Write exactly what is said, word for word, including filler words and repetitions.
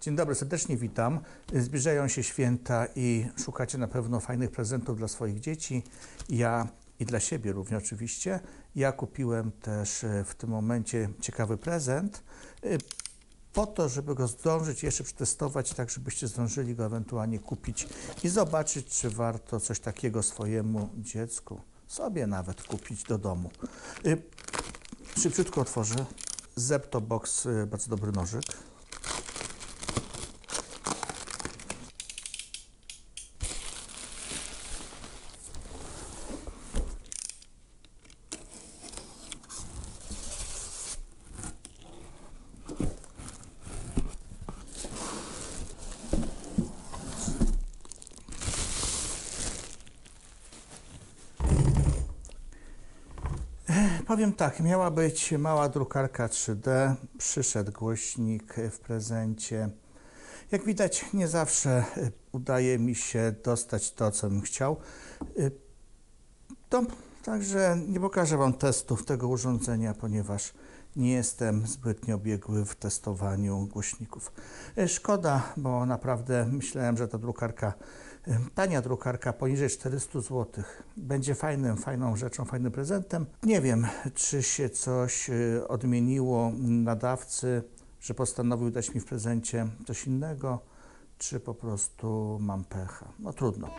Dzień dobry, serdecznie witam. Zbliżają się święta i szukacie na pewno fajnych prezentów dla swoich dzieci. Ja i dla siebie również oczywiście. Ja kupiłem też w tym momencie ciekawy prezent po to, żeby go zdążyć jeszcze przetestować, tak żebyście zdążyli go ewentualnie kupić i zobaczyć, czy warto coś takiego swojemu dziecku, sobie nawet kupić do domu. Szybciutko otworzę. Zepto Box, bardzo dobry nożyk. Powiem tak, miała być mała drukarka trzy D, przyszedł głośnik w prezencie. Jak widać, nie zawsze udaje mi się dostać to, co bym chciał. To, także nie pokażę Wam testów tego urządzenia, ponieważ nie jestem zbytnio biegły w testowaniu głośników. Szkoda, bo naprawdę myślałem, że ta drukarka, tania drukarka poniżej czterystu złotych będzie fajnym, fajną rzeczą, fajnym prezentem. Nie wiem, czy się coś odmieniło nadawcy, że postanowił dać mi w prezencie coś innego, czy po prostu mam pecha. No trudno.